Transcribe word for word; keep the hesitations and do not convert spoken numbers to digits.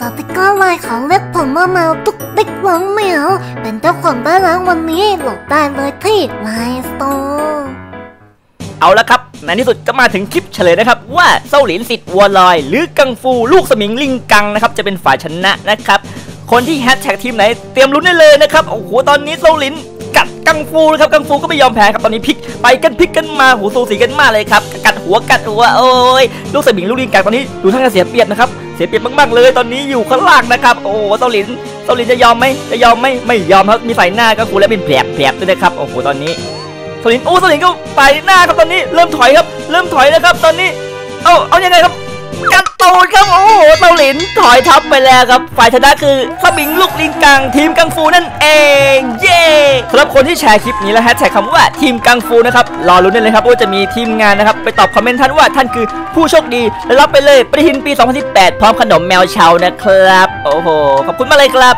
สติกเกอร์ลายของเล็บผมว่าแมวตุ๊กติ๊กหวังเหมียวเป็นเจ้าของได้แล้ววันนี้โหลดได้เลยที่ไลน์สโตร์เอาละครับในที่สุดก็มาถึงคลิปเฉลยนะครับว่าเซาหลินสิทธิ์วัวลอยหรือกังฟูลูกสมิงลิงกังนะครับจะเป็นฝ่ายชนะนะครับคนที่แฮชแท็กทีมไหนเตรียมลุ้นได้เลยนะครับโอ้โหตอนนี้เซาหลินกัดกังฟูนะครับกังฟูก็ไม่ยอมแพ้ครับตอนนี้พลิกไปกันพลิกกันมาหูสูสีกันมากเลยครับกัดหัวกัดหัวโอ้ยลูกสมิงลูกลิงกังตอนนี้ดูท่าจะเสียเปรียบนะครับเสียเปรียบมากๆเลยตอนนี้อยู่ข้างล่างนะครับโอ้เซาหลินเซาหลินจะยอมไหมจะยอมไหมไม่ยอมครับมีใส่หน้ากังฟูและเป็นแผลบแผลบด้วยนะครับโอ้โหตอนนี้เซาหลินโอ้เซาหลินก็ไปหน้าครับตอนนี้เริ่มถอยครับเริ่มถอยแล้วครับตอนนี้เอาเอายังไงครับกัดตูดครับโอ้โหเซาหลินถอยทับไปแล้วครับฝ่ายชนะคือขมิงลูกลิงกังทีมกังฟูนั่นเองเย้สำหรับคนที่แชร์คลิปนี้และแฮชแท็กคำว่าทีมกังฟูนะครับรอลุ้นเลยครับว่าจะมีทีมงานนะครับไปตอบคอมเมนต์ท่านว่าท่านคือผู้โชคดีและรับไปเลยปฏิทินปีสองพันสิบแปดพร้อมขนมแมวเชานะครับโอ้โหขอบคุณมากเลยครับ